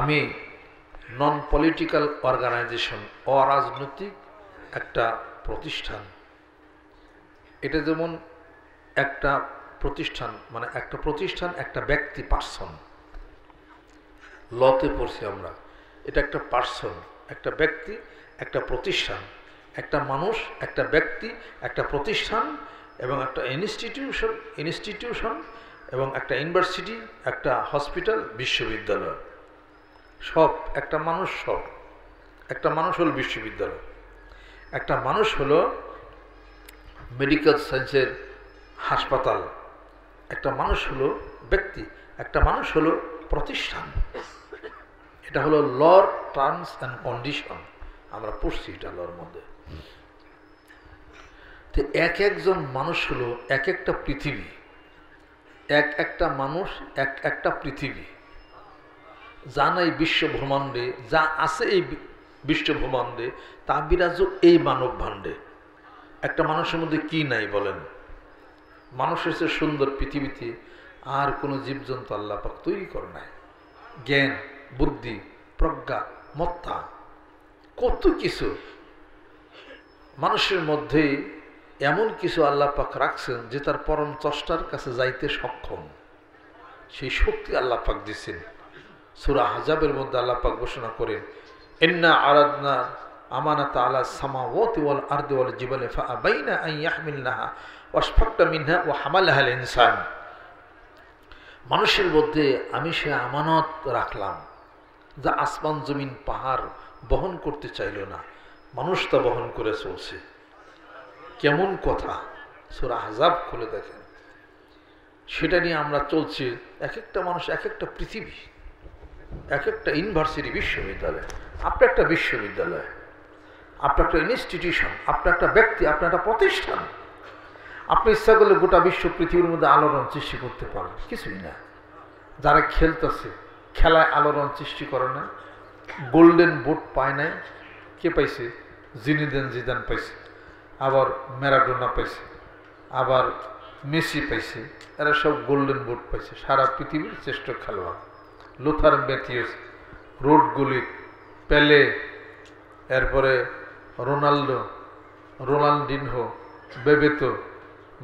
আমি non political organisation, অরাজনৈতিক একটা প্রতিষ্ঠান। এটা যেমন একটা প্রতিষ্ঠান, মানে একটা প্রতিষ্ঠান একটা ব্যক্তি, পার্সন, লতে পড়ছি আমরা, এটা একটা পার্সন, একটা ব্যক্তি, একটা প্রতিষ্ঠান, একটা মানুষ, একটা ব্যক্তি, একটা প্রতিষ্ঠান এবং একটা ইনস্টিটিউশন, এবং একটা ইউনিভার্সিটি, একটা হসপিটাল, বিশ্ববিদ্যালয়, সব একটা মানুষ। সব একটা মানুষ হল বিশ্ববিদ্যালয়, একটা মানুষ হলো মেডিকেল সায়েন্সের হাসপাতাল, একটা মানুষ হলো ব্যক্তি, একটা মানুষ হলো প্রতিষ্ঠান। এটা হলো লর টার্মস অ্যান্ড কন্ডিশন, আমরা পড়ছি এটা লর মধ্যে। তো এক একজন মানুষ হলো এক একটা পৃথিবী, এক একটা মানুষ এক একটা পৃথিবী। যা নাই বিশ্ব ব্রহ্মাণ্ডে, যা আছে এই বিশ্ব ব্রহ্মাণ্ডে, তা বিরাজ এই মানব ভাণ্ডে। একটা মানুষের মধ্যে কি নাই বলেন? মানুষের সে সুন্দর পৃথিবীতে আর কোনো জীবজন্তু আল্লাহ পাক তৈরি করে নাই। জ্ঞান, বুদ্ধি, প্রজ্ঞা, মত্তা, কত কিছু মানুষের মধ্যে। এমন কিছু আল্লাহ পাক রাখছেন যে তার পরম চষ্টার কাছে যাইতে সক্ষম, সেই শক্তি আল্লাহ পাক দিচ্ছেন। সূরা আহজাবের মধ্যে আল্লাহ পাক ঘোষণা করেন, ইন্না আরাদনা আমানাতা আলা সামাওয়াতি ওয়াল আরদি ওয়াল জিবালি ফাআবাইনা আন ইয়াহমিলনাহা ওয়াশফাকনা মিনহা ওয়া হামালাহাল ইনসান। মানুষের মধ্যে আমি সে আমানত রাখলাম যা আসমান, জমিন, পাহাড় বহন করতে চাইল না, মানুষ তা বহন করে চলছে। কেমন কথা! সূরা আহজাব খুলে দেখেন, সেটা নিয়ে আমরা চলছি। এক একটা মানুষ এক একটা পৃথিবী, এক একটা ইউনিভার্সিটি, বিশ্ববিদ্যালয়, আপনার একটা বিশ্ববিদ্যালয়, আপনার একটা ইনস্টিটিউশন, আপনার একটা ব্যক্তি, আপনার একটা প্রতিষ্ঠান। আপনি ইচ্ছা করলে গোটা বিশ্ব পৃথিবীর মধ্যে আলোড়ন সৃষ্টি করতে পারেন, কিছুই না। যারা খেলতেছে, খেলায় আলোড়ন সৃষ্টি করে না, গোল্ডেন বুট পায় নাই, কে পাইছে? জিনেদিন জিদান পাইছে, আবার ম্যারাডোনা পাইছে, আবার মেসি পাইছে, এরা সব গোল্ডেন বুট পাইছে, সারা পৃথিবীর শ্রেষ্ঠ খেলোয়াড়। লুথার ম্যাথিউস, রোড গুলি, পেলে, এরপরে Ronaldo, Ronaldinho, Bebeto,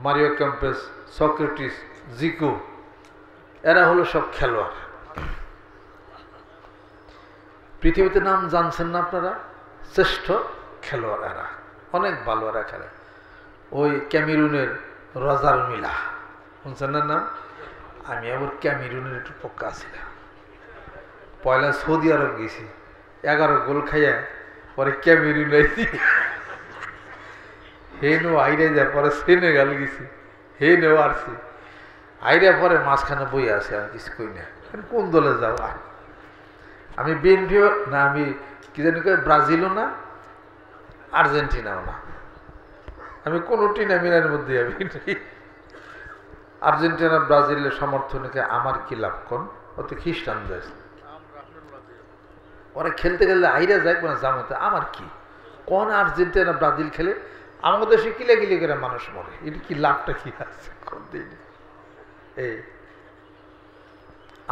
Mario Kempes, Socrates, Zico, এরা হলো সব খেলোয়াড়। পৃথিবীতে নাম জানছেন না আপনারা? শ্রেষ্ঠ খেলোয়াড় এরা, অনেক ভালো এরা খেলে। ওই ক্যামেরুনের রজার মিলা শুনছেন না নাম? আমি আবার ক্যামেরুনের একটু পক্কা ছিলাম, পয়লা সৌদি আরব গেছি, 11 গোল খাইয়া পরে ক্যামেরুন আইছি, হেনো আইরে যা পরে সেনেগাল গেছি, হেনো আসছি, আইরে পরে মাঝখানে বই আছে, আমি কিছু কই না। কোন দলে যাও? আমি বিএনপিও না, আমি কি জানি কই, ব্রাজিলও না, আর্জেন্টিনাও না, আমি কোনোটি না, মিলানের মধ্যে আমি আর্জেন্টিনা ব্রাজিলের সমর্থনকে আমার কি লাভ? কোন অত খ্রিস্টান দেশ, ওরা খেলতে গেলে আইরা যায়, কোনো জামাতে আমার কি? কোন আর্জেন্টিনা ব্রাজিল খেলে আমাদের দেশে কিলেগিলি করে মানুষ মরে, এটা কি লাভটা কি আছে? এই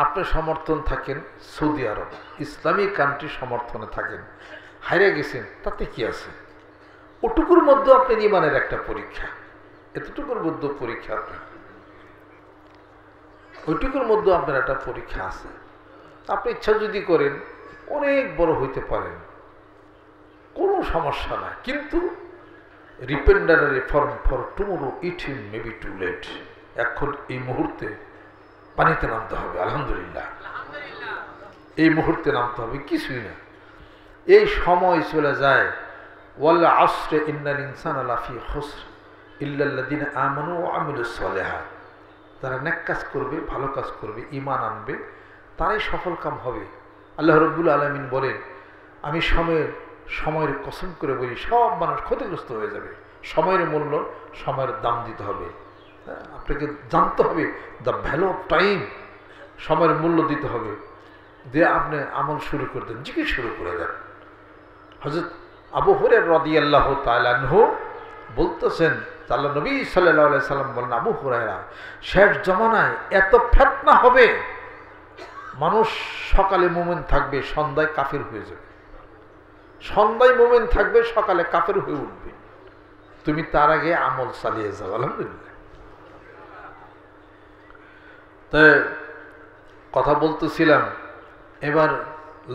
আপনার সমর্থন থাকেন সৌদি আরব, ইসলামিক কান্ট্রি সমর্থনে থাকেন, হাইরা গেছেন, তাতে কি আছে? ওটুকুর মধ্যে আপনি ইমানের একটা পরীক্ষা, এতটুকুর মধ্যে পরীক্ষা আপনার, ওইটুকুর মধ্যে আপনার একটা পরীক্ষা আছে। আপনি ইচ্ছা যদি করেন অনেক বড় হইতে পারেন, কোনো সমস্যা না, কিন্তু রিপেন্ডারের form for tomorrow it may be too late. এখন এই মুহূর্তে পানিতে নামতে হবে, আলহামদুলিল্লাহ, এই মুহূর্তে নামতে হবে, কিছুই না, এই সময় চলে যায়। ওয়াল আসরে ইন্নাল ইনসানা লাফি খুসর ইল্লা আল্লাযিনা আমানু ওয়া আমিলুস সালিহাত, তারা নেক কাজ করবে, ভালো কাজ করবে, ইমান আনবে, তারাই সফল কাম হবে। আল্লাহ রাব্বুল আলামিন বলেন, আমি সময়ের কসম করে বলি, সব মানুষ ক্ষতিগ্রস্ত হয়ে যাবে। সময়ের মূল্য, সময়ের দাম দিতে হবে। আপনাকে জানতে হবে দ্য ভ্যালু অফ টাইম, সময়ের মূল্য দিতে হবে। দিয়ে আপনি আমল শুরু করে দেন, জিকির শুরু করে দেন। হযরত আবু হুরায়রা রাদিয়াল্লাহু তাআলা আনহু বলতেছেন, আল্লাহ নবী সাল্লাল্লাহু আলাইহি সাল্লাম বলেন, আবু হুরায়রা, শেষ জমানায় এত ফিতনা হবে, মানুষ সকালে মোমেন থাকবে, সন্ধ্যায় কাফের হয়ে যাবে, সন্ধ্যায় মোমেন থাকবে, সকালে কাফের হয়ে উঠবে। তুমি তার আগে আমল চালিয়ে যাও। আলহামদুলিল্লাহ। তাই কথা বলতেছিলাম, এবার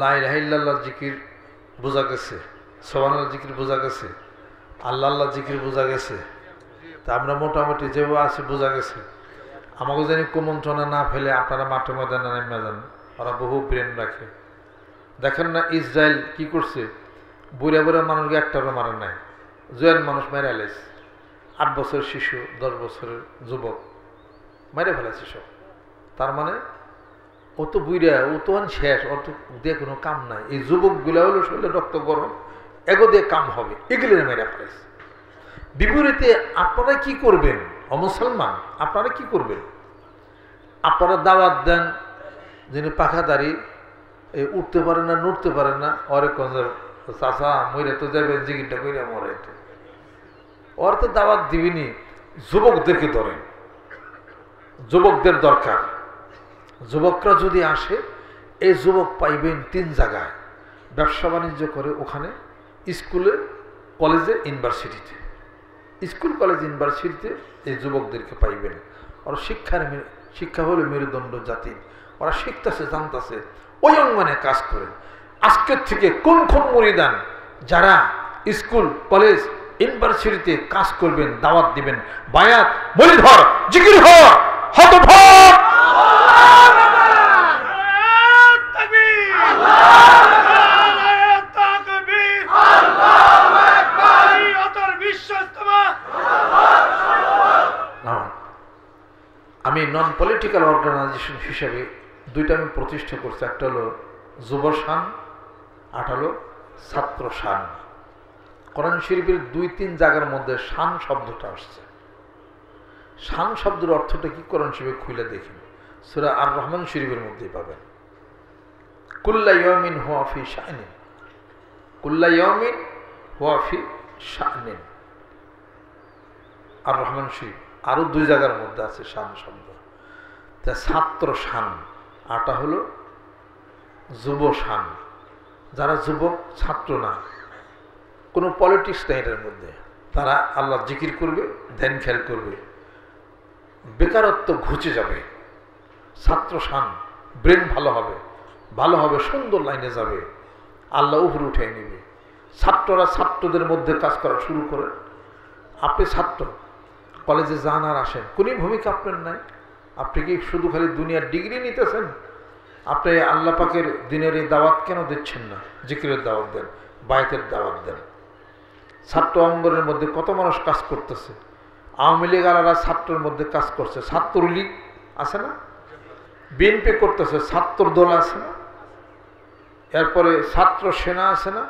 লা ইলাহা ইল্লাল্লাহ জিকির বোঝা গেছে, সুবহানাল্লাহ জিকির বোঝা গেছে, আল্লাহ আল্লাহ জিকির বোঝা গেছে। তা আমরা মোটামুটি যেভাবে আছি বোঝা গেছে। আমাকে জানি কুমন্ত্রণা না ফেলে আপনারা মাঠে ময়দানে নেমে যান, ওরা বহু ব্রেন রাখে। দেখেন না ইসরায়েল কি করছে, বুড়া বুড়া মানুষকে একটারও মারা নাই, জোয়ান মানুষ মেরে ফেলেছে, 8 বছর শিশু, 10 বছরের যুবক মেরে ফেলেছে সব। তার মানে ও তো বুড়া, ও তো শেষ, অত দিয়ে কোনো কাম নাই। এই যুবকগুলা হলো শরীরে রক্ত গরম, এগো দিয়ে কাম হবে, এগুলো মেরে ফেলেছে। বিপরীতে আপনারা কি করবেন অমুসলমান? আপনারা কি করবেন? আপনারা দাওয়াত দেন, যিনি পাখাদারি উঠতে পারে না, নড়তে পারে না, অরে কঞ্জর চাষা মরে তো যাবেন, জিগিরটা করে মরে তো, ওর তো দাওয়াত দিবিনি। যুবকদেরকে ধরেন, যুবকদের দরকার। যুবকরা যদি আসে, এই যুবক পাইবেন 3 জায়গায়, ব্যবসা বাণিজ্য করে ওখানে, স্কুলে, কলেজে, ইউনিভার্সিটিতে। স্কুল কলেজ ইউনিভার্সিটিতে এই যুবকদেরকে পাইবেন। ওরা শিক্ষা হলে মেরুদণ্ড জাতির। ওরা শিখতেছে, জানতেছে, ওই অঙ্গনে কাজ করেন। আজকের থেকে কোন কোন মুরিদান যারা স্কুল কলেজ ইউনিভার্সিটিতে কাজ করবেন, দাওয়াত দিবেন, বায়াত, মুরিদহর, জিকির হর, হতভর। আমি নন পলিটিক্যাল অর্গানাইজেশন হিসেবে 2টা আমি প্রতিষ্ঠা করছি। একটা হলো যুব শান, আটা হলো ছাত্র শান। কোরআন শরীফের 2-3 জায়গার মধ্যে শান শব্দটা আসছে। শান শব্দের অর্থটা কি কোরআন শরীফে খুলে দেখেন, সূরা আর রহমান শরীফের মধ্যেই পাবেন। কুল্লা ইয়াউমিন হুয়া ফি শানিন, কুল্লা ইয়াউমিন হুয়া ফি শানিন, আর রহমান শরীফ। আরও 2 জায়গার মধ্যে আছে শান শব্দ। তা ছাত্র শান, আটা হলো যুব শান, যারা যুবক ছাত্র না, কোনো পলিটিক্স নেই এটার মধ্যে, তারা আল্লাহ জিকির করবে, ধ্যান খেয়াল করবে, বেকারত্ব ঘুচে যাবে। ছাত্র শান, ব্রেন ভালো হবে, সুন্দর লাইনে যাবে, আল্লাহ উপরে উঠে নেবে। ছাত্ররা ছাত্রদের মধ্যে কাজ করা শুরু করে। আপনি ছাত্র, কলেজে যান আর আসেন, কোনই ভূমিকা আপনার নাই। আপনি কি শুধু খালি দুনিয়ার ডিগ্রি নিতেছেন? আপনি আল্লাহ পাকের দিনের এই দাওয়াত কেন দিচ্ছেন না? জিকিরের দাওয়াত দেন, বায়াতের দাওয়াত দেন। ছাত্র অঙ্গনের মধ্যে কত মানুষ কাজ করতেছে। আওয়ামী লীগ আলারা ছাত্রের মধ্যে কাজ করছে, ছাত্রলীগ আছে না? বিএনপি করতেছে, ছাত্র দল আছে না? এরপরে ছাত্র সেনা আছে না?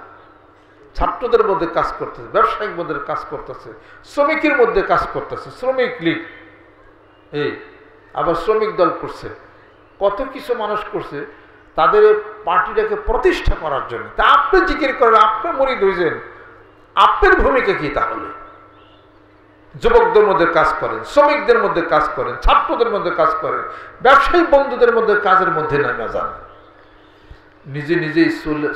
ছাত্রদের মধ্যে কাজ করতেছে, ব্যবসায়িক মধ্যে কাজ করতেছে, শ্রমিকের মধ্যে কাজ করতেছে, শ্রমিক লীগ, এই আবার শ্রমিক দল করছে, কত কিছু মানুষ করছে তাদের পার্টিটাকে প্রতিষ্ঠা করার জন্য। তা আপনি জিকির করেন, আপনি মুরিদ হয়েছেন, আপনার ভূমিকা কি তাহলে? যুবকদের মধ্যে কাজ করেন, শ্রমিকদের মধ্যে কাজ করেন, ছাত্রদের মধ্যে কাজ করেন, ব্যবসায়ী বন্ধুদের মধ্যে কাজের মধ্যে নেমে যান। নিজে নিজেই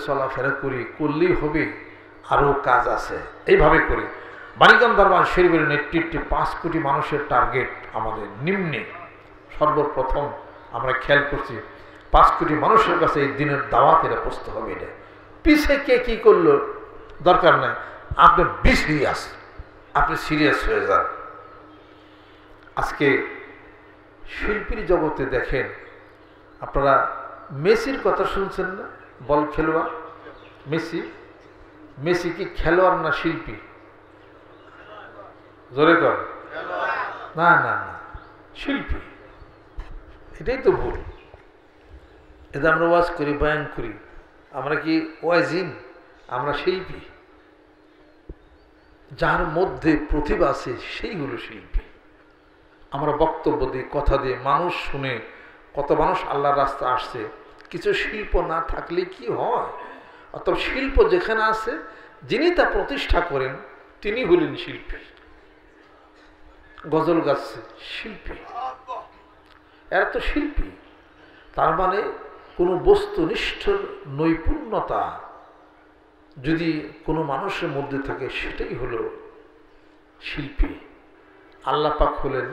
চলাফেরা করি, করলেই হবে, আরও কাজ আছে। এইভাবে করে মানিকগঞ্জ দরবার শরীফের নেতৃত্বে 5 কোটি মানুষের টার্গেট আমাদের নিম্নে। সর্বপ্রথম আমরা খেয়াল করছি 5 কোটি মানুষের কাছে এই দিনের দাওয়াত এরা পৌঁছতে হবে। এটা পিছিয়ে কে কী করলো দরকার নাই, আপনি সিরিয়াস, আপনি সিরিয়াস হয়ে যান। আজকে শিল্পীর জগতে দেখেন, আপনারা মেসির কথা শুনছেন না? বল খেলোয়াড় মেসি কি খেলোয়াড় না শিল্পী? জোরে কর। না না না, শিল্পী। এটাই তো ভুল। এটা আমরা ওয়াজ করি, বয়ান করি, আমরা কি ওয়াজিন? আমরা শিল্পী। যার মধ্যে প্রতিভা আছে সেই হলো শিল্পী। আমরা বক্তব্য দিই, কথা দিয়ে মানুষ শুনে, কত মানুষ আল্লাহর রাস্তা আসছে। কিছু শিল্প না থাকলে কি হয়? অর্থাৎ শিল্প যেখানে আছে, যিনি তা প্রতিষ্ঠা করেন তিনি হলেন শিল্পী। গজল গাচ্ছে শিল্পী, এরা তো শিল্পী। তার মানে কোনো বস্তুনিষ্ঠ নৈপুণ্যতা যদি কোনো মানুষের মধ্যে থাকে সেটাই হল শিল্পী। আল্লাহ পাক হলেন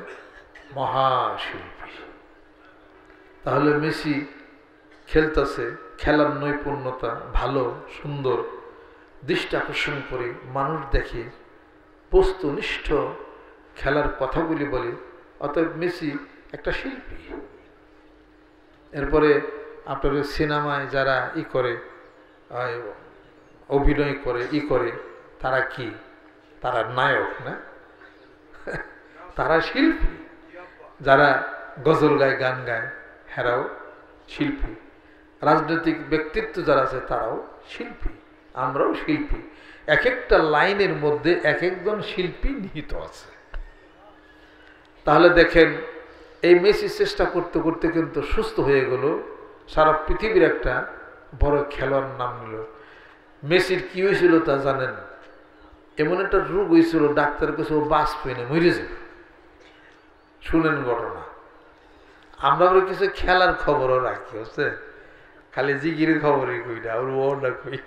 মহাশিল্পী। তাহলে মেসি খেলতেছে, খেলার নৈপুণ্যতা ভালো, সুন্দর, দৃষ্টি আকর্ষণ করে মানুষ দেখে, বস্তুনিষ্ঠ খেলার কথাগুলি বলে, অতএব মেসি একটা শিল্পী। এরপরে আপনার সিনেমায় যারা অভিনয় করে তারা কি? তারা নায়ক না, তারা শিল্পী। যারা গজল গায়, গান গায়, হেরাও শিল্পী। রাজনৈতিক ব্যক্তিত্ব যারা আছে তারাও শিল্পী, আমরাও শিল্পী। এক একটা লাইনের মধ্যে এক একজন শিল্পী নিহিত আছে। তাহলে দেখেন, এই মেসি চেষ্টা করতে করতে কিন্তু সুস্থ হয়ে গেল, সারা পৃথিবীর একটা বড় খেলোয়াড় নাম নিল। মেসির কী হয়েছিল তা জানেন? এমন একটা রোগ হয়েছিল, ডাক্তার কাছে ও বাস পেনে মরে যাবে। শুনেন ঘটনা, আমরা ওর কিছু খেলার খবরও রাখি, হচ্ছে খালি জিগির খবরই কই না, ওর ওটা কই।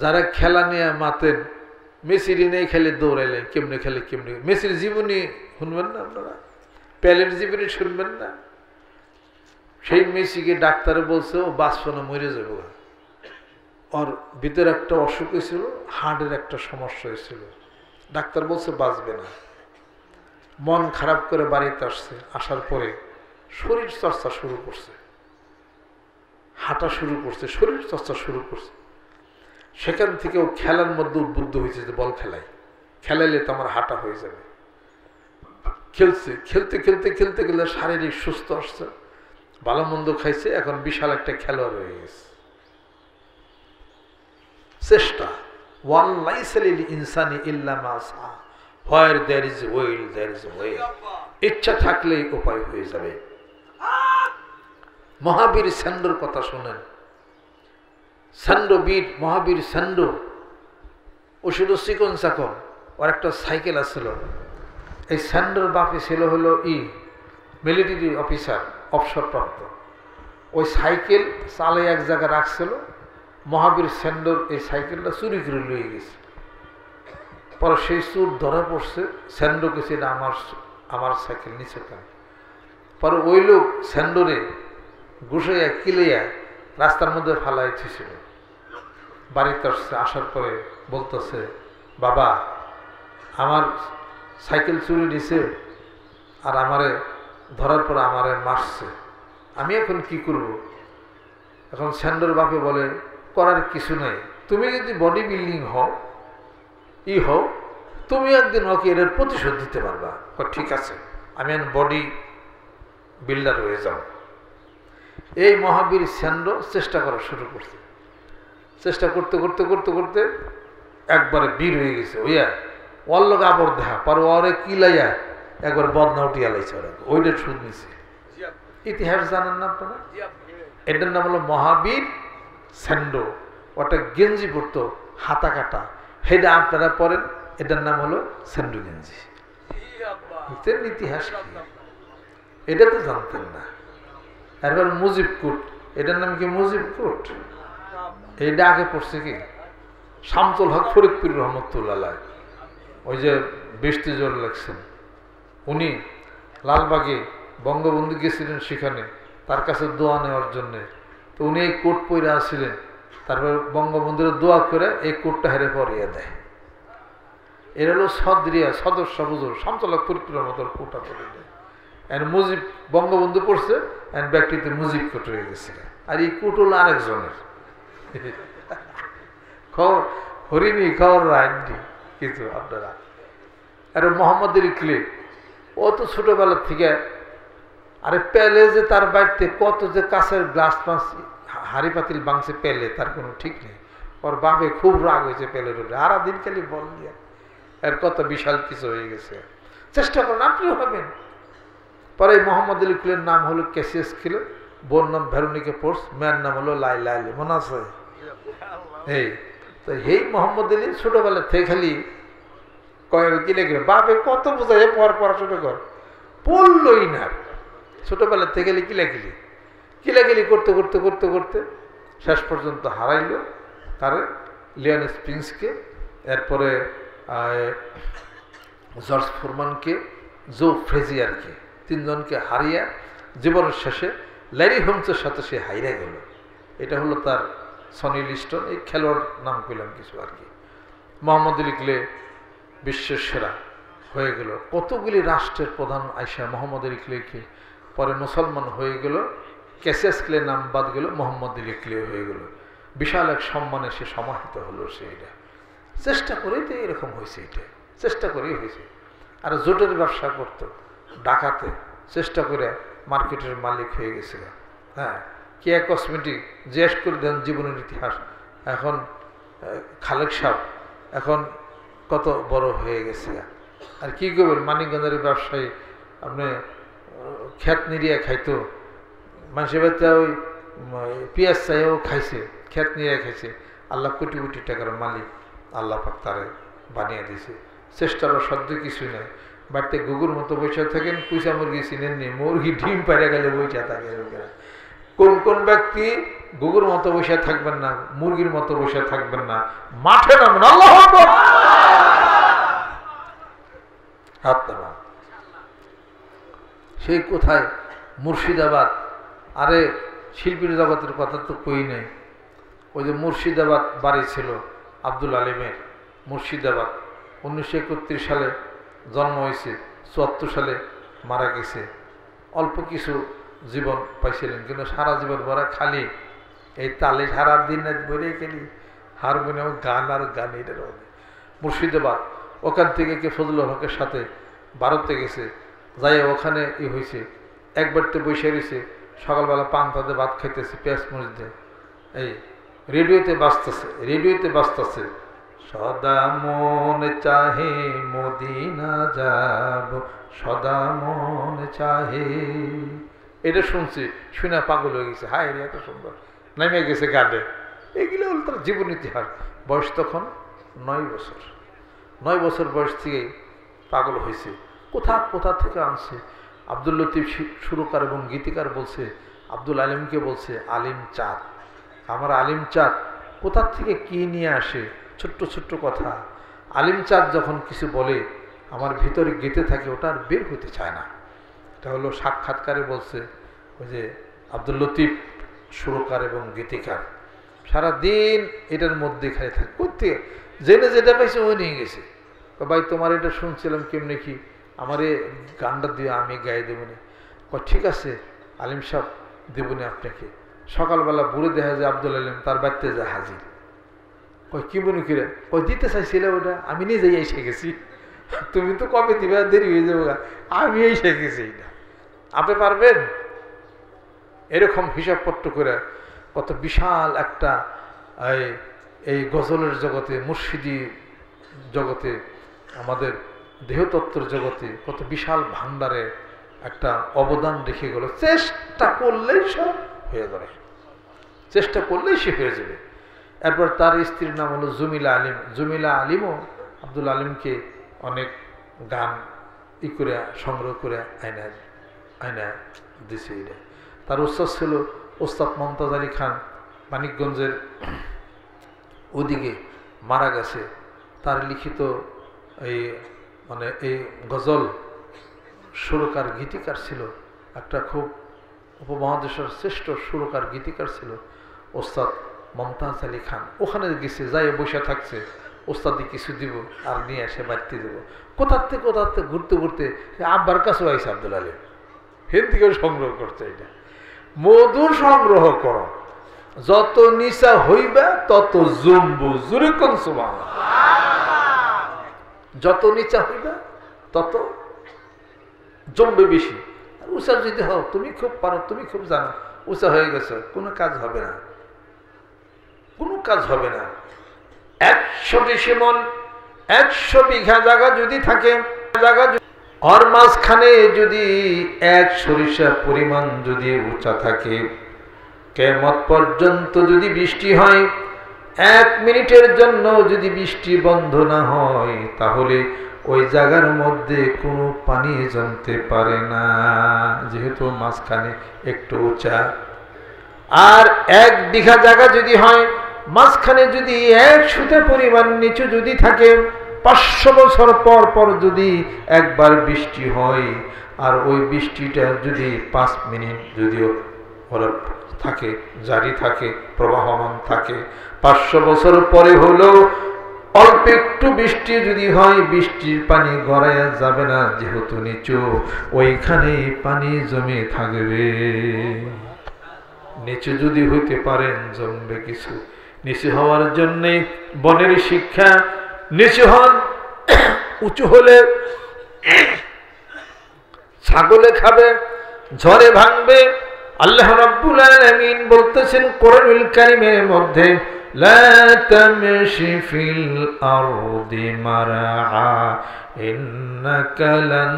যারা খেলা নিয়ে মাতেন, মেসির নেই খেলে দৌড়াইলে, কেমনে খেলে কেমনে। মেসির জীবনী শুনবেন না আপনারা? প্যালের জীবনী শুনবেন না? সেই মেসিকে ডাক্তারে বলছে ও বাঁচপনা মরে যাবো। ওর ভিতরে একটা অসুখ হয়েছিল, হার্টের একটা সমস্যা হয়েছিল, ডাক্তার বলছে বাঁচবে না। মন খারাপ করে বাড়িতে আসছে, আসার পরে শরীর চর্চা শুরু করছে, হাঁটা শুরু করছে, শরীর চর্চা শুরু করছে। সেখান থেকেও খেলার মধ্যে উদ্বুদ্ধ হয়েছে যে বল খেলাই, খেলাইলে তো আমার হাঁটা হয়ে যাবে। খেলছে, খেলতে খেলতে খেলতে খেলতে শারীরিক সুস্থ আসছে, ভালো মন্দ খাইছে, এখন বিশাল একটা খেলোয়াড় হয়ে গেছে। চেষ্টা, ওয়ান লাইসালিল ইনসানি ইল্লা মা সা, where there is will there is way, ইচ্ছা থাকলেই উপায় হয়ে যাবে। মহাবীর স্যান্ডোর কথা শোনেন, স্যান্ডো বীর, মহাবীর স্যান্ডো। ও শুধু চিকন চাকন, ওর একটা সাইকেল আসছিল। এই স্যান্ডোর বাপে ছিল হলো মিলিটারি অফিসার অবসরপ্রাপ্ত। ওই সাইকেল চালে এক জায়গায় রাখছিল, মহাবীর স্যান্ডোর এই সাইকেলটা চুরি করে লয়ে গেছে। পরে সেই চুর ধরা পড়ছে, স্যান্ডো গেছে না আমার সাইকেল নিচে টান। পরে ওই লোক স্যান্ডোরে ঘুষাইয়া কিলাইয়া রাস্তার মধ্যে ফালাই ছিল। বাড়িতে আসছে, আসার পরে বলতেছে বাবা আমার সাইকেল চুরি নিছে, আর আমারে ধরার পর আমারে মারছে, আমি এখন কি করব? এখন স্যান্ডোর বাপে বলে করার কিছু নাই, তুমি যদি বডি বিল্ডিং হও হও, তুমি একদিন ওকে এর প্রতিশোধ দিতে পারবা। ঠিক আছে, আমি বডি বিল্ডার হয়ে যাও। এই মহাবীর স্যান্ডো চেষ্টা করা শুরু করছে, চেষ্টা করতে করতে করতে করতে একবারে বীর হয়ে গেছে। ওইয়া ওর লোক আবর দেখা, পর ওরে কিলাইয়া একবার বদনা উঠিয়া লাইছে, ওরা ওইটা সুদ নিছে। ইতিহাস জানেন না আপনারা? এটার নাম হলো মহাবীর স্যান্ডো। ওটা গেঞ্জি পরতো হাতা কাটা, সেটা আপনারা পরেন, এটার নাম হলো স্যান্ডো গেঞ্জি। ইতিহাস এটা তো জানতেন না। তারপর মুজিবকুট, এটার নাম কি মুজিবকুট? এইটা আগে পড়ছে কি শামসুল হক ফরিদপুর রহমতুল্লাহ, ওই যে বৃষ্টি জোর লাগছেন, উনি লালবাগে বঙ্গবন্ধু গেছিলেন, সেখানে তার কাছে দোয়া নেওয়ার জন্যে। তো উনি এই কোট পরে আসছিলেন, তারপর বঙ্গবন্ধুর দোয়া করে এই কোটটা হেরে পরিয়ে দেয়। এর হলো সদরিয়া সদস্য বুজুর শামসুল হক ফরিদপুর রহমতুল কোটটা পরে দেয়। এন্ড মুজিব বঙ্গবন্ধু পড়ছে, এন্ড ব্যক্তিতে মুজিব কোট হয়ে গেছিলেন। আর এই কোট হলো আরেকজনের, খবর হরিণী খবর রায়নি। কিন্তু আপনারা আর মোহাম্মদের ক্লিক, ও তো ছোটোবেলার থেকে আরে পেলে যে তার বাড়িতে কত যে কাছের গ্লাস মাছ হাড়ি পাতিল বাংছে পেলে, তার কোনো ঠিক নেই। ওর বাপে খুব রাগ হয়েছে পেলের উপরে, আর দিনকালি বল দিয়ে এর কত বিশাল কিছু হয়ে গেছে। চেষ্টা করুন, আপনিও হবেন। পরে মোহাম্মদ আলী কুলের নাম হলো কেসিএস খিল, বোন নাম ভেরোনিকা পোর্স, মেয়ের নাম হলো লাই লাইলি মনে আছে? এই তো এই মোহাম্মদ আলী ছোটোবেলা থেকে খালি কয়েক কিনে গেল, বাপে কত বোঝায় পড়াশোনা কর, পড়লই না। ছোটোবেলা থেকে গেলে কিলাকিলি কিলাকিলি করতে করতে করতে করতে শেষ পর্যন্ত হারাইল তার লিওন স্প্রিংসকে, এরপরে জর্জ ফোরমানকে, জো ফ্রেজিয়ারকে, তিনজনকে হারিয়ে জীবনের শেষে ল্যারি হোমসের সাথে সে হাইরে গেল। এটা হলো তার সনি লিস্টন, এই খেলোয়াড় নাম পেলাম কিছু আর কি। মোহাম্মদ লিখলে বিশ্বের সেরা হয়ে গেল, কতগুলি রাষ্ট্রের প্রধান আয়সা মোহাম্মদ লিখলেকে, পরে মুসলমান হয়ে গেল, ক্যাসিয়াস ক্লে নাম বাদ গেল, মোহাম্মদ লিখলে হয়ে গেল, বিশাল এক সম্মানে সে সমাহিত হলো। সেইটা চেষ্টা করেই তো এরকম হয়েছে, এটা চেষ্টা করেই হয়েছে। আর জোটের ব্যবসা করত ঢাকাতে, চেষ্টা করে মার্কেটের মালিক হয়ে গেছে। হ্যাঁ, কেয়া কসমেটিক জিজ্ঞেস করে দেন জীবনের ইতিহাস। এখন খালেক সাহেব এখন কত বড় হয়ে গেছে, আর কী করবেন। মানিকগঞ্জের ব্যবসায়ী আপনি খ্যাত নিরিয়া খাইতো, মানুষের বাড়িতে ওই পেঁয়াজ চাইও খাইছে, খ্যাত নিরিয়া খাইছে। আল্লাহ কোটি কোটি টাকার মালিক আল্লাহ পাক তারে বানিয়ে দিয়েছে, চেষ্টারও সদ্য কিছুই নাই। বাড়িতে গুগুর মতো পয়সা থাকেন, পয়সা মুরগি চিনেননি, মুরগি ডিম পাইরা গেলে বইটা থাকে। কোন কোন ব্যক্তি গুগুর মতো বসে থাকবেন না, মুরগির মতো বসে থাকবেন না, মাঠে নামবেন। আল্লাহু আকবার, হাত নামা। সেই কোথায় মুর্শিদাবাদ, আরে শিল্পীর জগতের কথা তো কই নেই। ওই যে মুর্শিদাবাদ বাড়ি ছিল আব্দুল আলিমের, মুর্শিদাবাদ 1931 সালে জন্ম হয়েছে, 74 সালে মারা গেছে। অল্প কিছু জীবন পাইছিলেন, কিন্তু সারা জীবন ভরা খালি এই তালে সারা দিন বেড়ে গেলি হারমোনিয়াম গান আর গান। এটার মুর্শিদাবাদ, ওখান থেকে কে ফজলুল হকের সাথে ভারতে গেছে, যাই ওখানে ই হয়েছে। একবার তো বসে রয়েছে, সকালবেলা পান্তাতে ভাত খাইতেছে, পেঁয়াজ মরিচ দিয়ে এই রেডিওতে বাজতেছে, রেডিওতে বাজতেছে সদা মন চাহে মদিনা যাব, সদা মন চাহে। এটা শুনছি, শুনে পাগল হয়ে গেছে, হায় রে এত সুন্দর, নেমে গেছে গানে। এগুলো হল তার জীবন ইতিহাস। বয়স তখন 9 বছর, 9 বছর বয়স থেকেই পাগল হয়েছে। কোথা থেকে আনছে। আব্দুল লতিফ সুরকার এবং গীতিকার বলছে আব্দুল আলিমকে বলছে আলিম চাঁদ, আমার আলিম চাঁদ কোথার থেকে কী নিয়ে আসে। ছোট্ট ছোট্ট কথা আলিম চাঁদ যখন কিছু বলে আমার ভিতরে গেঁথে থাকে, ওটা আর বের হতে চায় না। এটা হলো সাক্ষাৎকারে বলছে ওই যে আব্দুল লতিফ সুরকার এবং গীতিকার সারাদিন এটার মধ্যে খালি থাকে, করতে জেনে যেটা পাইছে ও নিয়ে গেছে। ভাই তোমার এটা শুনছিলাম কেমনি, কি আমার এই গানটা দিয়ে আমি গায়ে দেবো না। ঠিক আছে আলিম সাহেব দেবো না আপনাকে। সকালবেলা বুড়ে দেখা যায় আব্দুল আলিম তার বাড়িতে যায় হাজির, কয় কী বলুন কিরে, কয় দিতে চাইছিলে ওটা আমি নিজেই এসে গেছি, তুমি তো কবে দিবে, দেরি হয়ে যাবো, আমি এসে গেছি। এটা আপনি পারবেন এরকম হিসাবপত্র করে কত বিশাল একটা এই গজলের জগতে, মুর্শিদি জগতে, আমাদের দেহতত্ত্বর জগতে কত বিশাল ভান্ডারে একটা অবদান রেখে গেল। চেষ্টা করলেই সব হয়ে যাবে, চেষ্টা করলেই সে হয়ে যাবে। এরপর তার স্ত্রীর নাম হলো জুমিলা আলিম। জুমিলা আলিমও আব্দুল আলিমকে অনেক গান ই করে সংগ্রহ করে আয়না দিছে। এটা তার উস্তাদ ছিল ওস্তাদ মমতাজ আলী খান, মানিকগঞ্জের ওদিকে মারা গেছে। তার লিখিত এই মানে এই গজল সুরকার গীতিকার ছিল, একটা খুব উপমহাদেশের শ্রেষ্ঠ সুরকার গীতিকার ছিল ওস্তাদ মমতাজ আলী খান। ওখানে গেছে, যাই বসে থাকছে, ওস্তাদি কিছু দিব আর নিয়ে এসে বাড়িতে দেবো। কোথাতে ঘুরতে ঘুরতে আব্বার কাছেও আইসে আব্দুল আলিম, হিন্দিকেও সংগ্রহ করছে। এটা মধুর সংগ্রহ কর, যত নিশা হইবা তত জুম্বু, জুরিকন সুবহান, যত নিচা হইবা তত জমবে বেশি। আর উষা যদি হও, তুমি খুব পারো, তুমি খুব জানো, উষা হয়ে গেছো, কোনো কাজ হবে না, কোনো কাজ হবে না। 100 ডিসিমন 100 বিঘা জায়গা যদি থাকে, জায়গা আর মাঝখানে যদি 1 সরিষা পরিমাণ যদি উঁচা থাকে, কিয়ামত পর্যন্ত যদি বৃষ্টি হয়, 1 মিনিটের জন্য যদি বৃষ্টি বন্ধ না হয়, তাহলে ওই জায়গার মধ্যে কোনো পানি জমতে পারে না, যেহেতু মাঝখানে একটু উঁচা। আর এক বিঘা জায়গা যদি হয়, মাঝখানে যদি এক সুতা পরিমাণ নিচু যদি থাকে, ৫০০ বছর পর পর যদি একবার বৃষ্টি হয়, আর ওই বৃষ্টিটা যদি ৫ মিনিট যদিও থাকে, জারি থাকে, প্রবাহমান থাকে, ৫০০ বছর পরে হলেও অল্প একটু বৃষ্টি যদি হয়, বৃষ্টির পানি গড়াইয়া যাবে না, যেহেতু নিচু, ওইখানেই পানি জমে থাকবে। নিচু যদি হইতে পারেন জমবে কিছু। নিচু হওয়ার জন্যে বনের শিক্ষা, নিচু হন, উঁচু হলে ছাগলে খাবে, ঝড়ে ভাঙবে। আল্লাহ রাব্বুল আলামিন বলতেছেন কোরআনুল কারীমের মধ্যে, লা তামশি ফিল আরদি মারআ ইন্নাকা লান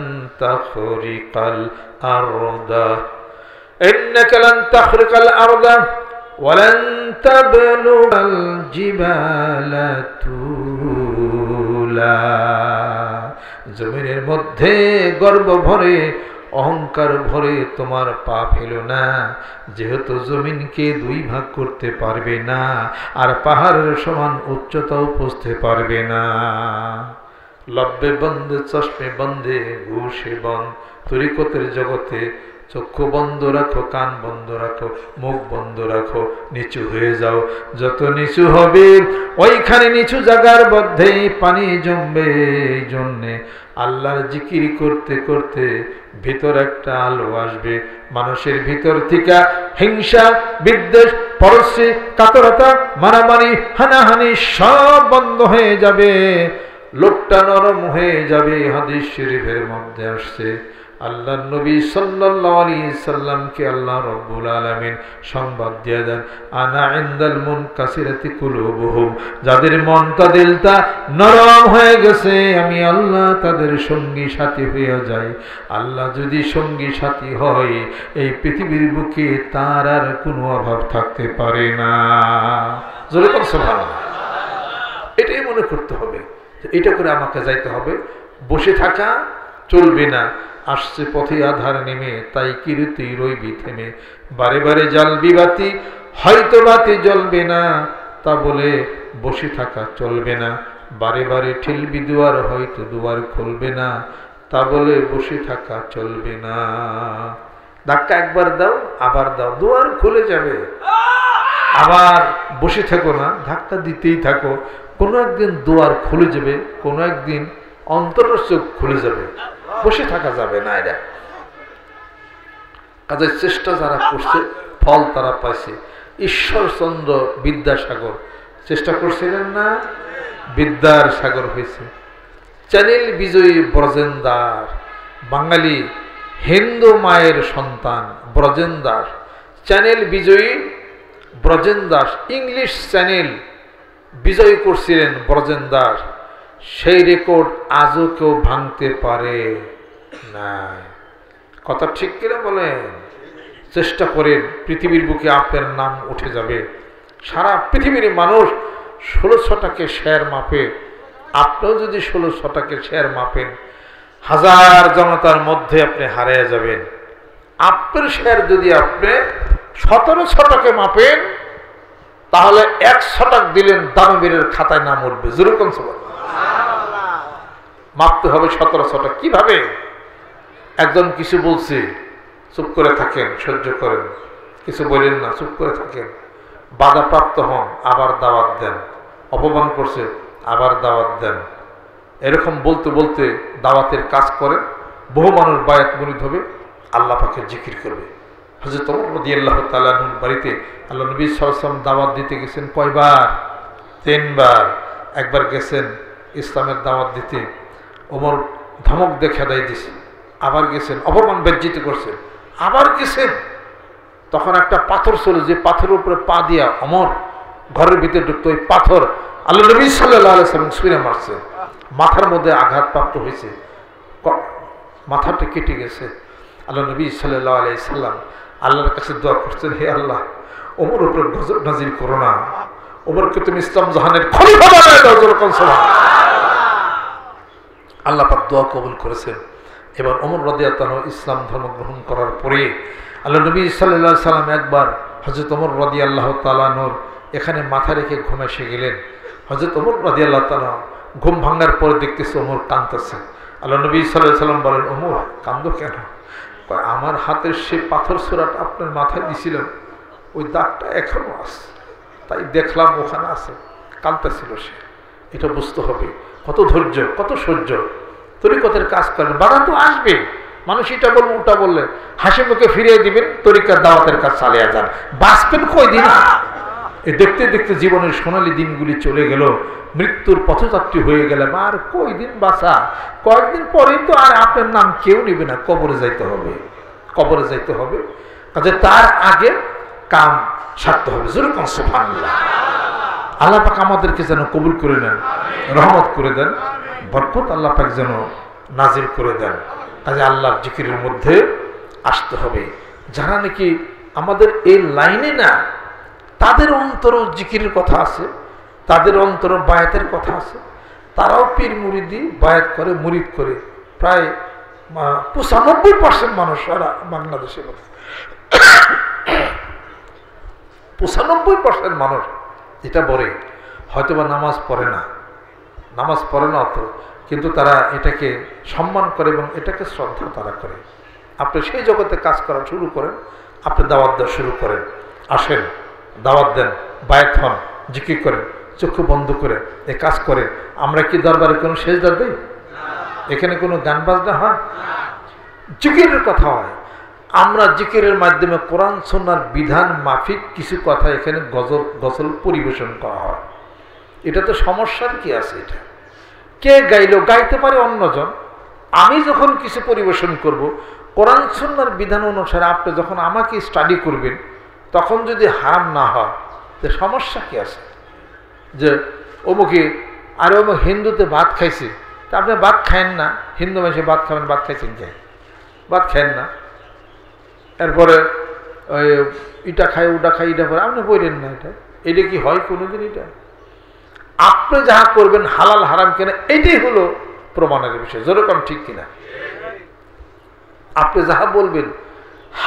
তাখরিকাল আরদা ওয়া লান তাবলুগাল জিবালা তুলা। জমিনের মধ্যে গর্ব ভরে, অহংকার ভরে তোমার পা ফেলো না, যেহেতু জমিনকে দুই ভাগ করতে পারবে না, আর পাহাড়ের সমান উচ্চতাও পৌঁছতে পারবে না। লব্বে বন্ধ, চশমে বন্ধে, ঘুষে বন্ধ, তরিকতের জগতে চক্ষু বন্ধ রাখো, কান বন্ধ রাখো, মুখ বন্ধ রাখো, নিচু হয়ে যাও। যত নিচু হবে, ওইখানে নিচু জায়গার মধ্যেই পানি জমবে। এই জন্যে আল্লাহর জিকির করতে করতে ভিতর একটা আলো আসবে। মানুষের ভিতর থেকে হিংসা, বিদ্বেষ, পরশ্রী, কাতরতা, মারামারি, হানাহানি সব বন্ধ হয়ে যাবে। লোকটা নরম হয়ে যাবে। হাদিস শরীফের মধ্যে আসছে, আল্লাহ নবী সাল্লাল্লাহু আলাইহি সাল্লামকে আল্লাহ রাব্বুল আলামিন সংবাদ দিয়ে দেন, আনা ইনদাল মুনকাসিরাতি কুলুবুহুম, যাদের মনটা দিলটা নরম হয়ে গেছে আমি আল্লাহ তাদের সঙ্গী সাথী হয়ে যাই। আল্লাহ যদি সঙ্গী সাথী হয়, এই পৃথিবীর বুকে তার আর কোনো অভাব থাকতে পারে না। জোরে বল সুবহানাল্লাহ। এটাই মনে করতে হবে, এটা করে আমাকে যাইতে হবে, বসে থাকা চলবে না। আসছে পথে আধার নেমে, তাই কিরুতি রইবি থেমে, বারে বারে জ্বালবি বাতি, হয়তো বাতি জ্বলবে না, তা বলে বসে থাকা চলবে না। বারে বারে ঠেলবি দুয়ার, হয়তো দুয়ার খুলবে না, তা বলে বসে থাকা চলবে না। ধাক্কা একবার দাও, আবার দাও, দুয়ার খুলে যাবে। আবার বসে থাকো না, ধাক্কা দিতেই থাকো, কোনো একদিন দুয়ার খুলে যাবে, কোনো একদিন অন্তরের চোখ খুলে যাবে। বসে থাকা যাবে না। এরা কাজের চেষ্টা যারা করছে, ফল তারা পাইছে। ঈশ্বরচন্দ্র বিদ্যাসাগর চেষ্টা করছিলেন না, বিদ্যার সাগর হয়েছে। চ্যানেল বিজয়ী ব্রজেন দাস, বাঙালি হিন্দু মায়ের সন্তান ব্রজেন দাস, চ্যানেল বিজয়ী ব্রজেন দাস, ইংলিশ চ্যানেল বিজয় করছিলেন ব্রজেন দাস। সেই রেকর্ড আজও কেউ ভাঙতে পারে না। কথা ঠিক কিনা বলেন? চেষ্টা করেন, পৃথিবীর বুকে আপনার নাম উঠে যাবে। সারা পৃথিবীর মানুষ ১৬০০টাকে শেয়ার মাপে, আপনিও যদি ১৬০০টাকে শেয়ার মাপেন, হাজার জনতার মধ্যে আপনি হারিয়ে যাবেন। আপনার শেয়ার যদি আপনি ১৭০০টাকে মাপেন, তাহলে ১০০টাক দিলেন, দানবীরের খাতায় নাম উঠবে। যেরকম সবাই মাপতে হবে ১৭০০টা। কিভাবে? একজন কিছু বলছে, চুপ করে থাকেন, সহ্য করেন, কিছু বলেন না, চুপ করে থাকেন। বাধাপ্রাপ্ত হন, আবার দাওয়াত দেন। অপমান করছে, আবার দাওয়াত দেন। এরকম বলতে বলতে দাওয়াতের কাজ করেন, বহু মানুষ বায়াত মুরিদ হবে, আল্লাহ পাকের জিকির করবে। হযরত ওমর রাদিয়াল্লাহু তাআলা আনহুর বাড়িতে আল্লাহ নবী সাল্লাল্লাহু আলাইহি ওয়াসাল্লাম দাওয়াত দিতে গেছেন কয়বার? ৩বার। একবার গেছেন ইসলামের দাওয়াত দিতে, ওমর ধমক দেখা দেয় দিছে, আবার গেছেন, অপমান বর্জিত করছেন, আবার গেছেন। তখন একটা পাথর ছিল, যে পাথরের উপরে পা দিয়া ওমর ঘরের ভিতরে ঢুকতো, ওই পাথর আল্লাহ নবী সাল্লাল্লাহু আলাইহি ওয়াসাল্লাম ছুঁড়ে মারছে, মাথার মধ্যে আঘাতপ্রাপ্ত হয়েছে, মাথাটা কেটে গেছে। আল্লাহ নবী সাল্লাল্লাহু আলাইহি ওয়াসাল্লাম আল্লাহর কাছে দোয়া করছেন, হে আল্লাহ, ওমর উপরে গজব নাজিল করো না, ওমরকে তুমি ইসলাম জাহানের খলিফা বানায় দাও। যেরকম আল্লাহ পাক দোয়া কবুল করেছেন। এবার ওমর রাদিয়াল্লাহু ইসলাম ধর্ম গ্রহণ করার পরে আল্লাহ নবী সাল্লাল্লাহু আলাইহি ওয়াসাল্লাম একবার হযরত ওমর রাদিয়াল্লাহু তাআলা আনহু এখানে মাথা রেখে ঘুমে এসে গেলেন। হযরত ওমর রাদিয়াল্লাহু তাআলা ঘুম ভাঙার পর দেখতেছে ওমর কাঁদতেছে। আল্লাহ নবী সাল্লাল্লাহু আলাইহি সাল্লাম বলেন, ওমর কাঁদো কেন? আমার হাতের সে পাথর ছোড়াটা আপনার মাথায় দিয়েছিলাম, ওই দাগটা এখনও আছে, তাই দেখলাম ওখানে আছে। কাঁদতেছিল সে। এটা বুঝতে হবে কত ধৈর্য, কত সহ্য তরিকতের কাজ করেন। বাধা তো আসবে, মানুষ এটা বলবো ওটা বললে হাসি মুখে ফিরিয়ে দিবেন, তরিকার দাওয়াতের কাজ চালিয়ে যান, বাঁচবেন কয়দিন। এ দেখতে দেখতে জীবনের সোনালী দিনগুলি চলে গেল, মৃত্যুর পথযাত্রী হয়ে গেলাম। আর কয়দিন বাঁচা, কয়েকদিন পরেই তো আর আপনার নাম কেউ নেবে না, কবরে যাইতে হবে, কবরে যাইতে হবে। কাজে তার আগে কাম সারতে হবে। যেরকম সুবহানাল্লাহ। আল্লাহ পাক আমাদেরকে যেন কবুল করে নেন, রহমত করে দেন, বরকত আল্লাহ পাক যেন নাজিল করে দেন। কাজে আল্লাহর জিকিরের মধ্যে আসতে হবে। যারা নাকি আমাদের এই লাইনে না, তাদের অন্তর জিকিরের কথা আছে, তাদের অন্তর বায়াতের কথা আছে। তারাও পীর মুরিদি বায়াত করে, মুরিদ করে। প্রায় 95% মানুষ সারা বাংলাদেশে, 95% মানুষ এটা বলে, হয়তো বা নামাজ পড়ে না, নামাজ পড়ে না অত, কিন্তু তারা এটাকে সম্মান করে এবং এটাকে শ্রদ্ধা তারা করে। আপনি সেই জগতে কাজ করা শুরু করেন, আপনি দাওয়াত দেওয়া শুরু করেন, আসেন, দাওয়াত দেন, বায়াত হন, জিকির করেন, চক্ষু বন্ধ করে এ কাজ করে। আমরা কি দরবারে কোনো সেজদা দেই? এখানে কোনো গান বাজনা হয়? জিকিরের কথা হয়। আমরা জিকিরের মাধ্যমে কোরআন সুন্নাহর বিধান মাফিক কিছু কথা এখানে গজল পরিবেশন করা হয়। এটা তো সমস্যার কি আছে? এটা কে গাইলো? গাইতে পারে অন্যজন। আমি যখন কিছু পরিবেশন করব, কোরআন সুন্নাহর বিধান অনুসারে আপনি যখন আমাকে স্টাডি করবেন, তখন যদি হারাম না হয়, তো সমস্যা কি আছে? যে অমুকে আর অমুক হিন্দুতে ভাত খাইছে, তা আপনি ভাত খায়েন না, হিন্দু মানুষে ভাত খাবেন, ভাত খাইছেন কে? ভাত খায়েন না। এরপরে ওই ইটা খায়, ওটা খায়, এটা পরে আপনি বলেন না, এটা এটা কি হয় কোনোদিন? এটা আপনি যাহা করবেন হালাল হারাম কিনা, এটাই হলো প্রমাণের বিষয়। যেরকম ঠিক কিনা আপনি যাহা বলবেন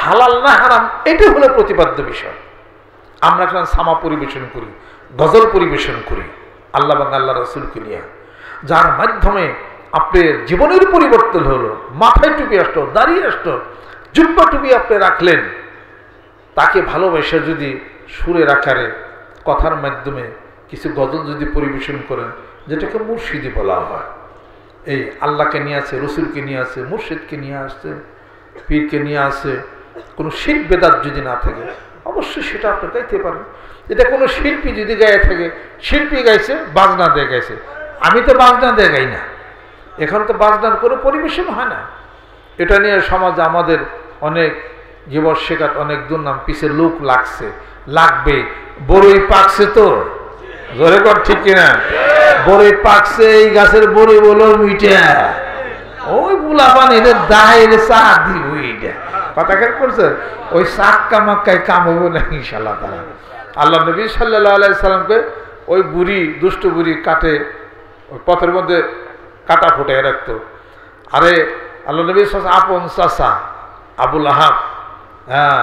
হালাল না হারাম, এটাই হলো প্রতিপাদ্য বিষয়। আমরা এখন সামা পরিবেশন করি, গজল পরিবেশন করি আল্লাহ বান্দা আল্লাহ রাসূলকে নিয়ে, যার মাধ্যমে আপনার জীবনের পরিবর্তন হলো। মাথায় টুপি আসতো, দাঁড়িয়ে আসতো, জুব্বা টুপি আপনি রাখলেন, তাকে ভালোবেসে যদি সুরের আকারে কথার মাধ্যমে কিছু গজল যদি পরিবেশন করেন, যেটাকে মুর্শিদি বলা হয়। এই আল্লাহকে নিয়ে আসে, রসুলকে নিয়ে আসে, মুর্শিদকে নিয়ে আসছে, পীরকে নিয়ে আসে, কোনো শিল্প বেদাত যদি না থাকে, অবশ্যই সেটা আপনি গাইতে পারেন। এটা কোনো শিল্পী যদি গায়ে থাকে, শিল্পী গাইছে, বাজনা দিয়ে গাইছে। আমি তো বাজনা দিয়ে গাই না, এখন তো বাজনার কোনো পরিবেশন হয় না। এটা নিয়ে সমাজ আমাদের অনেক জীবন শেখাত, অনেক দুর্নাম, পিছিয়ে লোক লাগছে, লাগবে। বড়ই পাকছে তো, জোরে কর ঠিক কিনা, বড়ই পাকছে, এই গাছের বড়ি বলো মিঠা, ওই বুলাবান এদের দায়ের চা দিবইটা কথা কেন করছে? ওই শাক কামাক্কায় কাম হইব না ইনশাল্লাহ তারা। আল্লাহ নবী সাল্লাল্লাহু আলাইহি সাল্লামকে ওই বুড়ি, দুষ্ট বুড়ি কাটে, ওই পথের মধ্যে কাটা ফুটে রাখতো। আরে আল্লাহ নবী আপন চাষা আবুল আহাব, হ্যাঁ,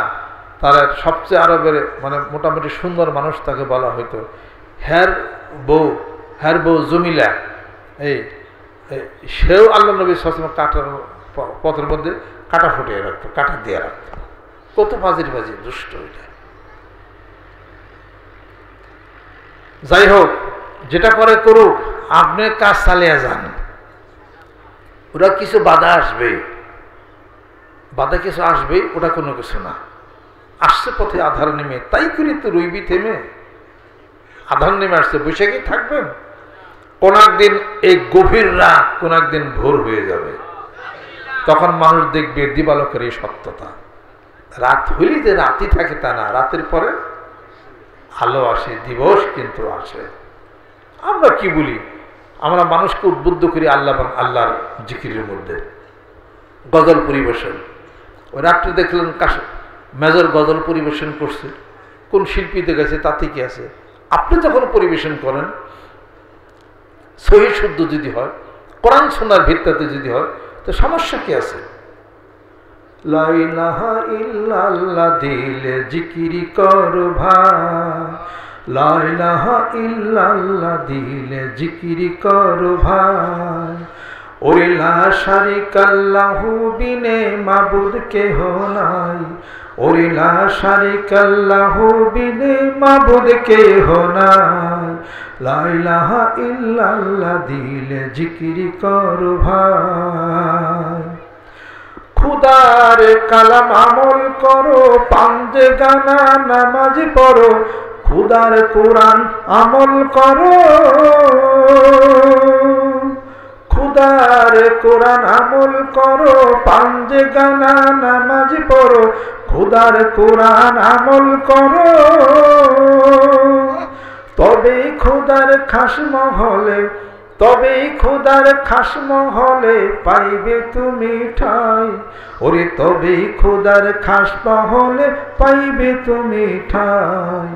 তারা সবচেয়ে আরবের মানে মোটামুটি সুন্দর মানুষ তাকে বলা হইতো। হ্যার বউ, হ্যার বউ জমিলা, এই সেও আল্লাহ নবী সবসময় কাটার পথের মধ্যে কাটা ফুটিয়ে রাখতো, কাটা দিয়ে রাখতো। কত বাজির বাজি দুষ্ট ওইটা। যাই হোক, যেটা করে করুক, আপনি কাজ চালিয়ে যান। ওরা কিছু বাধা আসবে, বাধা কিছু আসবে, ওটা কোনো কিছু না। আসছে পথে আধার নেমে, তাই করি তো রইবি থেমে। আধার নেমে আসছে, বৈশাখী থাকবেন। কোন একদিন এই গভীর রাত কোন একদিন ভোর হয়ে যাবে, তখন মানুষ দেখবে দিবালকের এই সত্যতা। রাত হইলে যে রাতই থাকে তা না, রাতের পরে আলো আসে, দিবস কিন্তু আসে। আমরা কি বলি? আমরা মানুষকে উদ্বুদ্ধ করি আল্লাহ এবং আল্লাহর জিকিরের মধ্যে। গজল পরিবেশন, ওই রাত্রে দেখলেন কাশে মেজর গজল পরিবেশন করছে, কোন শিল্পীতে গেছে তাতে কি আছে? আপনি যখন পরিবেশন করেন, সহি শুদ্ধ যদি হয়, কোরআন সুন্নাহর ভিত্তিতে যদি হয়, তো সমস্যা কি আছে? লা ইলাহা ইল্লাল্লাহ দিলে জিকিরি করো ভাই, লা ইলাহা ইল্লাল্লাহ দিলে জিকিরি করো ভাই। ওরে লা শারিকা লাহু বিনে মাবুদ কেহ নাই, ওরে লা শারিকা লাহু বিনে মাবুদ কেহ নাই। লা ইলাহা ইল্লাল্লাহ দিলে জিকিরি করো ভাই। খুদার কালাম আমল করো, পাঞ্জে গানা নামাজ পড়ো, খুদার কোরআন আমল করো, খুদার কোরআন আমল করো, পাঞ্জে গানা নামাজ পড়ো, খুদার কোরআন আমল করো। তবে খুদার খাস মহলে, তবে খুদার খাস মহলে পাইবে তুমি ঠাই। ওরে তবে খুদার খাস মহলে পাইবে তুমি ঠাই।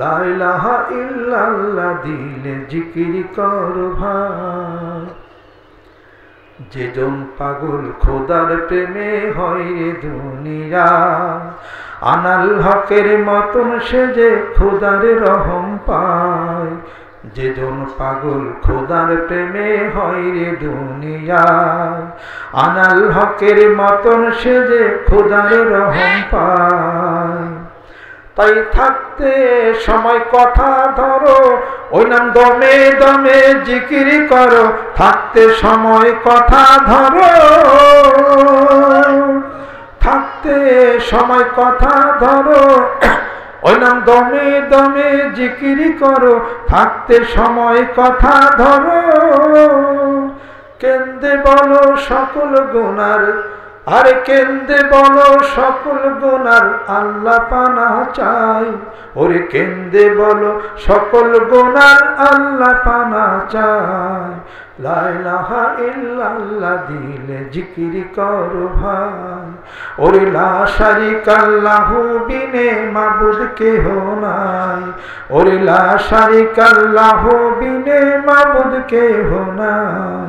লা ইলাহা ইল্লাল্লাহ দিলে জিকির কর ভাই। যেজন পাগল খোদার প্রেমে হয় রে দুনিয়া, আনাল হকের মতন সেজে খোদার রহম পায়। যেজন পাগল খোদার প্রেমে হয় রে দুনিয়া, আনাল হকের মতন সেজে খোদার রহম পায়। তাই থাকতে সময় কথা ধরো, ওই নাম দমে দমে জিকির করো, থাকতে সময় কথা ধরো, থাকতে সময় কথা ধরো, ওই নাম দমে দমে জিকির করো, থাকতে সময় কথা ধরো। কেন্দে বলো সকল গুনার, আরে কেন্দে বলো সকল গুনার আল্লাহ পানা চাই। ওরে কেন্দে বলো সকল গুনার আল্লাহ পানা চাই। লা ইলাহা ইল্লাল্লাহ দিলে জিকিরি করো ভাই। ওরে লা শারিকা লাহু বিনে মাবুদ কেহ নাই, ওরে লা শারিকা লাহু বিনে মাবুদ কেহ নাই।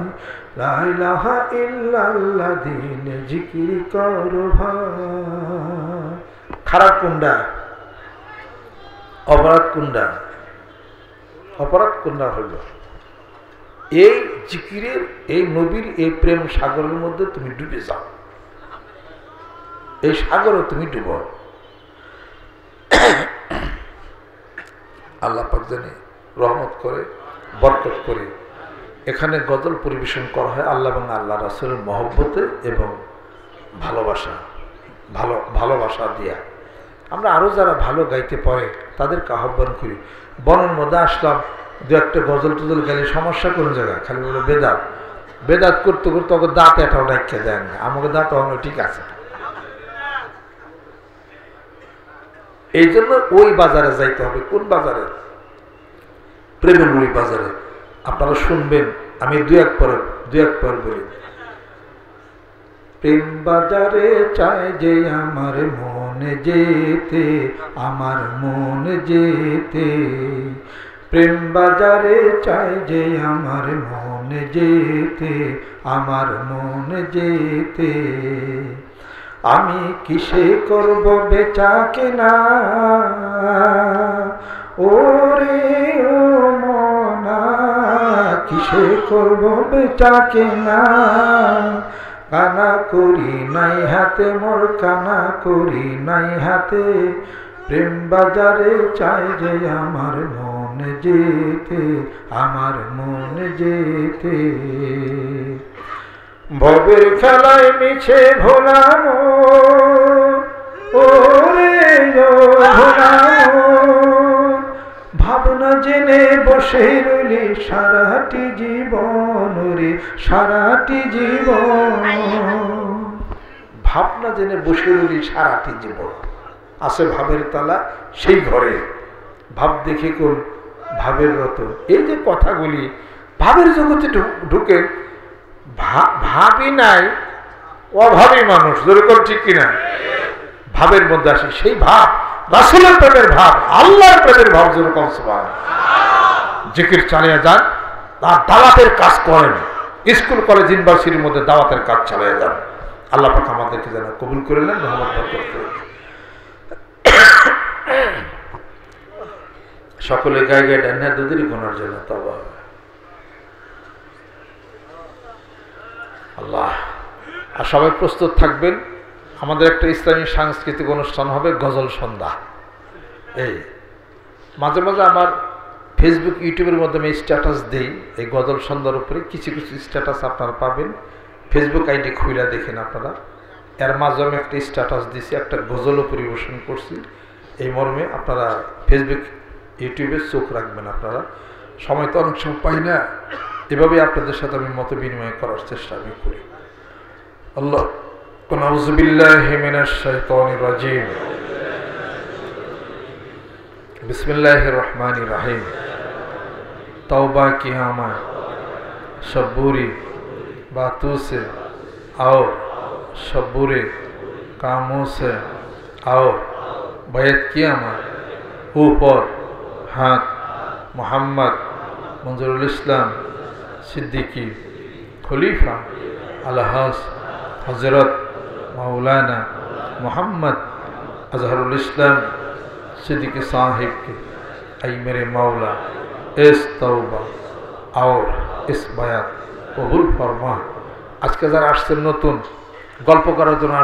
লা ইলাহা ইল্লাল্লাহ দিলে জিকির করো ভাই। খারাপ কুন্ডা, অপরাধ কুন্ডা, অপরাধ কুন্ডা হইল এই জিকিরের, এই নবীর এই প্রেম সাগরের মধ্যে তুমি ডুবে যাও, এই সাগরে তুমি ডুবো। আল্লাহ পাক জানে রহমত করে, বরকত করে। এখানে গজল পরিবেশন করা হয় আল্লাহ এবং আল্লাহ রাসূলের মহব্বতে এবং ভালোবাসা, ভালোবাসা দিয়া। আমরা আরও যারা ভালো গাইতে পারে তাদেরকে আহ্বান করি। বনের মধ্যে আসলাম, দু একটা গজল টজল গাইলে সমস্যা কোনো জায়গায়, খালি বলে বেদাত বেদাত করতে করতে ওকে দাঁত এটাও ডাকিয়ে দেয় না, আমাকে দাঁত অন্য ঠিক আছে। এই জন্য ওই বাজারে যাইতে হবে। কোন বাজারে? প্রেমের ওই বাজারে। আপনারা শুনবেন, আমি দু এক পর বলি। প্রেম বাজারে চায় যে আমার মনে যেতে, আমার মনে যেতে। প্রেম বাজারে চায় যে আমার মনে যেতে, আমার মনে যেতে। আমি কিসে করব বেচা কেনা, ওরে ও মনা কিসে করব বেচা কেনা। কানা করি নাই হাতে মোর, কানা করি নাই হাতে। প্রেম বাজারে চাই যে আমার মনে যেতে, আমার মনে যেতে। ভবের খেলায় মিছে ভোলাম, ওরে ভোলাম। ভাবনা জেনে বসে রইলি সারাটি জীবন, রে সারাটি জীবন। ভাবনা জেনে বসে রইলি সারাটি জীবন। আসে ভাবের তালা সেই ঘরে, ভাব দেখে কোন ভাবের রত। এই যে কথাগুলি ভাবের জগতে ঢুকে, ভাবি নাই অভাবী মানুষ, যেরকম ঠিক কিনা, ভাবের মধ্যে আসে সেই ভাব, রাসূলের প্রেমের ভাব, আল্লাহর প্রেমের ভাব, যেরকম সবাই জিকির চালিয়ে যান। আর দাওয়াতের কাজ করেন, স্কুল কলেজ ইউনিভার্সিটির মধ্যে দাওয়াতের কাজ চালিয়ে যান। আল্লাহ পাক আমাদেরকে যেন কবুল করে নেন, রহমত বরকত করে। সকলে গায়ে গায়ে ডান হাত দুধের গুনার জন্য তওবা। আল্লাহ আর সবাই প্রস্তুত থাকবেন, আমাদের একটা ইসলামী সাংস্কৃতিক অনুষ্ঠান হবে গজল সন্ধ্যা। এই মাঝে মাঝে আমার ফেসবুক ইউটিউবের মাধ্যমে স্ট্যাটাস দিই এই গজল সন্ধ্যার উপরে, কিছু কিছু স্ট্যাটাস আপনারা পাবেন, ফেসবুক আইডি খুইলা দেখেন আপনারা। এর মাধ্যমে একটা স্ট্যাটাস দিছি, একটা গজলও পরিবেশন করছি, এই মর্মে আপনারা ফেসবুক ইউটিউবে চোখ রাখবেন। আপনারা সময় তো অনেক সময় পাই না, এভাবেই আপনাদের সাথে আমি মত বিনিময় করার চেষ্টা আমি করি। আল্লাহ أعوذ بالله من الشيطان الرجيم بسم الله الرحمن الرحيم توبہ کی ہما شبوری باتوں سے آؤ شبوری کاموں سے آؤ بیعت کی ہما اوپر ہاتھ محمد منظر الاسلام صدیقی خلیفہ الحاظ حضرت مولانا محمد اظہرُ الاسلام صدیقی صاحب کے اے میرے مولا اس توبہ اور اس بیعت قبول فرما। আজকে যারা আসছেন নতুন গল্প করার জন্য